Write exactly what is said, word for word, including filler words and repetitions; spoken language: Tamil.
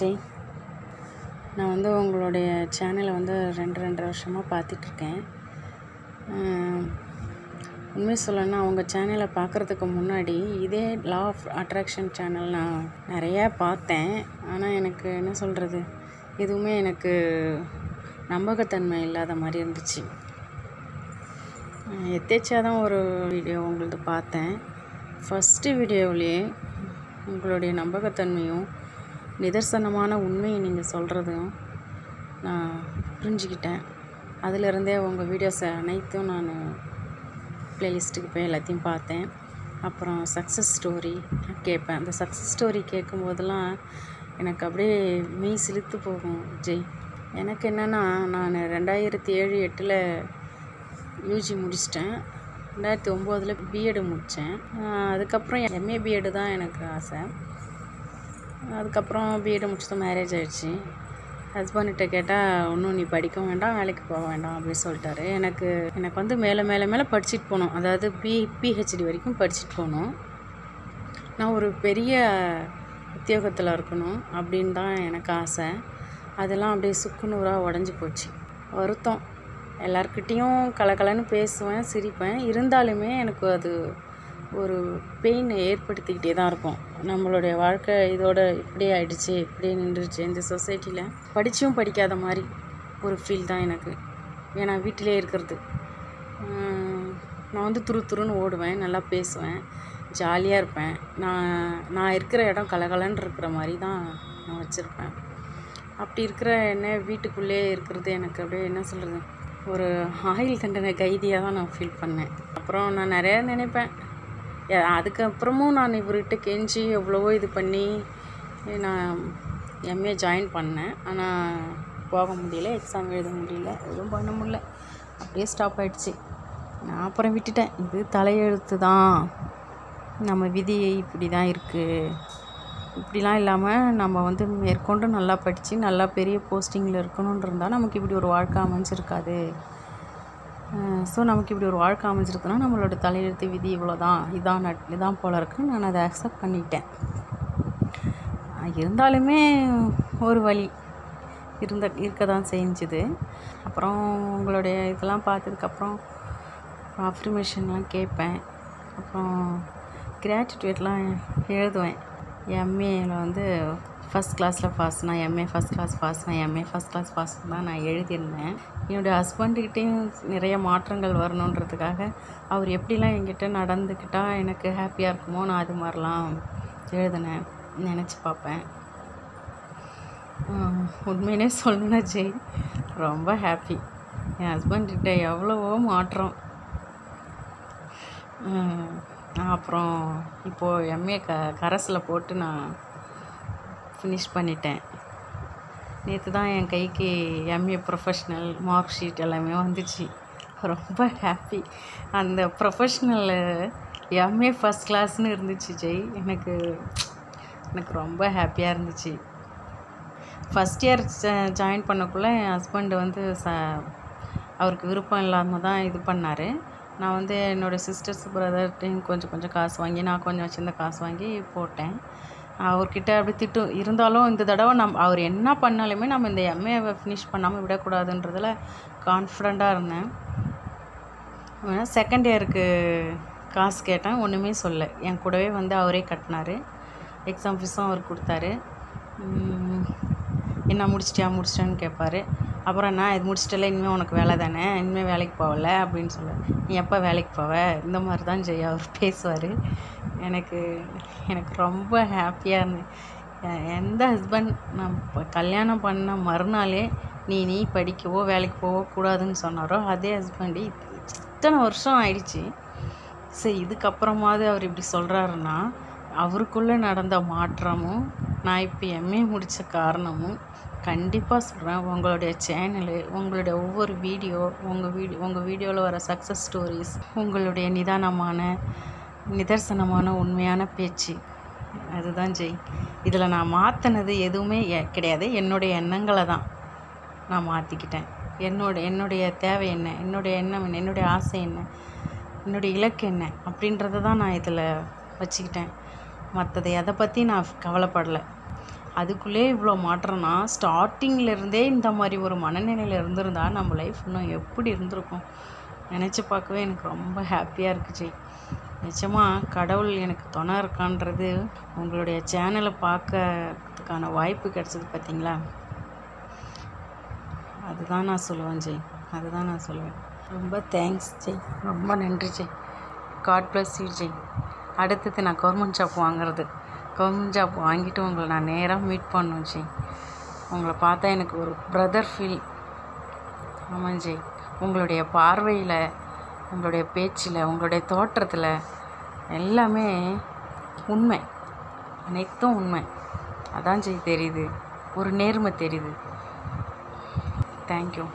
விஜய். நான் வந்து உங்களுடைய சேனலை வந்து ரெண்டு ரெண்டு வருஷமாக பார்த்துட்ருக்கேன். உண்மை சொல்லணும்னா அவங்க சேனலை பார்க்குறதுக்கு முன்னாடி இதே லா ஆஃப் அட்ராக்ஷன் சேனல் நான் நிறையா பார்த்தேன். ஆனால் எனக்கு என்ன சொல்கிறது, எதுவுமே எனக்கு நம்பகத்தன்மை இல்லாத மாதிரி இருந்துச்சு. எத்தேச்சா தான் ஒரு வீடியோ உங்களுக்கு பார்த்தேன். ஃபஸ்ட்டு வீடியோவிலேயே உங்களுடைய நம்பகத்தன்மையும் நிதர்சனமான உண்மையை நீங்கள் சொல்கிறதும் நான் புரிஞ்சுக்கிட்டேன். அதிலிருந்தே உங்கள் வீடியோஸை அனைத்தும் நான் ப்ளேலிஸ்ட்டுக்கு போய் எல்லாத்தையும் பார்த்தேன். அப்புறம் சக்ஸஸ் ஸ்டோரி கேட்பேன். அந்த சக்ஸஸ் ஸ்டோரி கேட்கும்போதெல்லாம் எனக்கு அப்படியே மெய் சிலித்து போகும் விஜய். எனக்கு என்னென்னா, நான் ரெண்டாயிரத்தி ஏழு எட்டில் யூஜி முடிச்சிட்டேன். ரெண்டாயிரத்தி ஒம்போதில் பிஎட் முடித்தேன். அதுக்கப்புறம் எம்ஏ பிஎட் தான் எனக்கு ஆசை. அதுக்கப்புறம் பிஎட் முடிச்சதும் மேரேஜ் ஆகிடுச்சு. ஹஸ்பண்ட்கிட்ட கேட்டால், ஒன்றும் நீ படிக்க வேண்டாம், வேலைக்கு போக வேண்டாம் அப்படின்னு சொல்லிட்டாரு. எனக்கு எனக்கு வந்து மேலே மேலே மேலே படிச்சுட்டு போகணும், அதாவது பி பிஹெச்டி வரைக்கும் படிச்சுட்டு போகணும். நான் ஒரு பெரிய உத்தியோகத்தில் இருக்கணும் அப்படின்னு தான் எனக்கு ஆசை. அதெல்லாம் அப்படியே சுக்குநூறாக உடஞ்சி போச்சு. வருத்தம். எல்லார்கிட்டேயும் கலக்கலன்னு பேசுவேன், சிரிப்பேன். இருந்தாலுமே எனக்கு அது ஒரு பெயின் ஏற்படுத்திக்கிட்டே தான் இருக்கும். நம்மளுடைய வாழ்க்கை இதோட இப்படி ஆகிடுச்சு, இப்படி நின்றுச்சு இந்த சொசைட்டியில். படித்தும் படிக்காத மாதிரி ஒரு ஃபீல் தான் எனக்கு. ஏன்னா வீட்டிலே இருக்கிறது. நான் வந்து துரு துருன்னு ஓடுவேன், நல்லா பேசுவேன், ஜாலியாக இருப்பேன். நான் நான் இருக்கிற இடம் கலகலன்னு இருக்கிற மாதிரி தான் நான் வச்சுருப்பேன். அப்படி இருக்கிற என்ன வீட்டுக்குள்ளே இருக்கிறது எனக்கு அப்படியே என்ன சொல்கிறது, ஒரு ஆயுள் தண்டனை கைதியாக தான் நான் ஃபீல் பண்ணேன். அப்புறம் நான் நிறையா நினைப்பேன். அதுக்கப்புறமும் நான் இவர்கிட்ட கெஞ்சி எவ்வளவோ இது பண்ணி நான் எம்ஏ ஜாயின் பண்ணேன். ஆனால் போக முடியல, எக்ஸாம் எழுத முடியல, எதுவும் பண்ண முடியல, அப்படியே ஸ்டாப் ஆகிடுச்சு. நான் அப்புறம் விட்டுட்டேன். இது தலையெழுத்து தான், நம்ம விதி இப்படி தான் இருக்குது. இப்படிலாம் இல்லாமல் நம்ம வந்து மேற்கொண்டு நல்லா படித்து நல்லா பெரிய போஸ்டிங்கில் இருக்கணும்னு இருந்தால் நமக்கு இப்படி ஒரு வாழ்க்கை அமைஞ்சிருக்காது. ஸோ நமக்கு இப்படி ஒரு வாழ்க்கை அமைஞ்சிருக்குன்னா நம்மளோட தலையெழுத்து விதி இவ்வளோ தான், இதான் நட் இதான் போல இருக்குன்னு நான் அதை அக்செப்ட் பண்ணிட்டேன். இருந்தாலுமே ஒரு வழி இருந்த இருக்க தான் செஞ்சுது. அப்புறம் உங்களுடைய இதெல்லாம் பார்த்ததுக்கப்புறம் அஃபர்மேஷன்லாம் கேட்பேன். அப்புறம் கிராஜுவேட்லாம் எழுதுவேன். எம்ஏயில் வந்து ஃபஸ்ட் கிளாஸில் பாஸ்னா எம்ஏ ஃபஸ்ட் கிளாஸ் பாஸ்னா எம்ஏ ஃபஸ்ட் கிளாஸ் பாஸ் தான் நான் எழுதியிருந்தேன். என்னுடைய ஹஸ்பண்டுக்கிட்டேயும் நிறைய மாற்றங்கள் வரணுன்றதுக்காக அவர் எப்படிலாம் என்கிட்ட நடந்துக்கிட்டால் எனக்கு ஹாப்பியாக இருக்குமோ நான் அது மாதிரிலாம் எழுதினேன். நினச்சி பார்ப்பேன். உண்மையிலே சொல்லணும்னா ஜெய் ரொம்ப ஹாப்பி. என் ஹஸ்பண்ட்கிட்ட எவ்வளவோ மாற்றம். அப்புறம் இப்போது எம்ஏ க கரஸில் போட்டு நான் ஃபினிஷ் பண்ணிட்டேன். நேற்று தான் என் கைக்கு எம்ஏ ப்ரொஃபஷ்னல் மார்க் ஷீட் எல்லாமே வந்துச்சு. ரொம்ப ஹாப்பி. அந்த ப்ரொஃபஷ்னலில் எம்ஏ ஃபஸ்ட் கிளாஸ்னு இருந்துச்சு ஜெய். எனக்கு எனக்கு ரொம்ப ஹாப்பியாக இருந்துச்சு. ஃபஸ்ட் இயர் ஜாயின் பண்ணக்குள்ளே என் ஹஸ்பண்டு வந்து ச அவருக்கு விருப்பம் இல்லாமல் தான் இது பண்ணார். நான் வந்து என்னோடய சிஸ்டர்ஸ் பிரதர்கிட்டையும் கொஞ்சம் கொஞ்சம் காசு வாங்கி, நான் கொஞ்சம் வச்சுருந்த காசு வாங்கி போட்டேன். அவர்கிட்ட அப்படி திட்டு இருந்தாலும் இந்த தடவை நம் அவர் என்ன பண்ணாலுமே நம்ம இந்த எம்ஏவை ஃபினிஷ் பண்ணாமல் விடக்கூடாதுன்றதில் கான்ஃபிடெண்ட்டாக இருந்தேன். ஆனால் செகண்ட் இயருக்கு காசு கேட்டேன், ஒன்றுமே சொல்ல. என் கூடவே வந்து அவரே கட்டினார். எக்ஸாம் ஃபீஸும் அவர் கொடுத்தாரு. என்ன முடிச்சிட்டியா முடிச்சிட்டேன்னு கேட்பார். அப்புறம் நான் இது முடிச்சிட்டல, இனிமேல் உனக்கு வேலை தானே, இனிமேல் வேலைக்கு போகலை அப்படின்னு சொல்லுவேன். நீ எப்போ வேலைக்கு போவ இந்த மாதிரி தான் ஜெயா அவர் பேசுவார். எனக்கு எனக்கு ரொம்ப ஹாப்பியாக இருந்தேன். எந்த ஹஸ்பண்ட் நான் இப்போ கல்யாணம் பண்ண மறுநாளே நீ நீ படிக்கவோ வேலைக்கு போவோ கூடாதுன்னு சொன்னாரோ அதே ஹஸ்பண்டு இத்தனை வருஷம் ஆயிடுச்சு. சரி, இதுக்கப்புறமாவது அவர் இப்படி சொல்கிறாருன்னா அவருக்குள்ளே நடந்த மாற்றமும் நான் இப்போ எம்ஏ முடித்த காரணமும் கண்டிப்பாக சொல்கிறேன். உங்களுடைய சேனலு, உங்களுடைய ஒவ்வொரு வீடியோ, உங்கள் வீடியோ உங்கள் வீடியோவில் வர சக்ஸஸ் ஸ்டோரிஸ், உங்களுடைய நிதானமான நிதர்சனமான உண்மையான பேச்சு, அதுதான் ஜெய். இதில் நான் மாற்றினது எதுவுமே கிடையாது, என்னுடைய எண்ணங்களை தான் நான் மாற்றிக்கிட்டேன். என்னோட என்னுடைய தேவை என்ன, என்னுடைய எண்ணம் என்ன, என்னுடைய ஆசை என்ன, என்னுடைய இலக்கு என்ன அப்படின்றத தான் நான் இதில் வச்சுக்கிட்டேன். மற்றது எதை பற்றி நான் கவலைப்படலை. அதுக்குள்ளே இவ்வளோ மாற்றம்னா ஸ்டார்டிங்லேருந்தே இந்த மாதிரி ஒரு மனநிலையில் இருந்திருந்தா நம்ம லைஃப் இன்னும் எப்படி இருந்திருக்கும் நினச்சி பார்க்கவே எனக்கு ரொம்ப ஹாப்பியாக இருக்குச்சு. நிச்சயமாக கடவுள் எனக்கு துணை இருக்கான்றது உங்களுடைய சேனலை பார்க்கறதுக்கான வாய்ப்பு கிடச்சது பார்த்தீங்களா, அதுதான் நான் சொல்லுவேன் ஜெய், அதுதான் நான் சொல்லுவேன். ரொம்ப தேங்க்ஸ் ஜெய், ரொம்ப நன்றி Jai. God bless you Jai. அடுத்தது நான் கவர்மெண்ட் ஜாப் வாங்குறது, கவர்மெண்ட் ஜாப் வாங்கிட்டு உங்களை நான் நேராக மீட் பண்ணுவேன் ஜெய். உங்களை பார்த்தா எனக்கு ஒரு பிரதர் ஃபீல். ஆமாம் ஜெய், உங்களுடைய பார்வையில், உங்களுடைய பேச்சில், உங்களுடைய தோற்றத்தில் எல்லாமே உண்மை, அனைத்தும் உண்மை அதான் ஜெய் தெரியுது, ஒரு நேர்மை தெரியுது. தேங்க்யூ.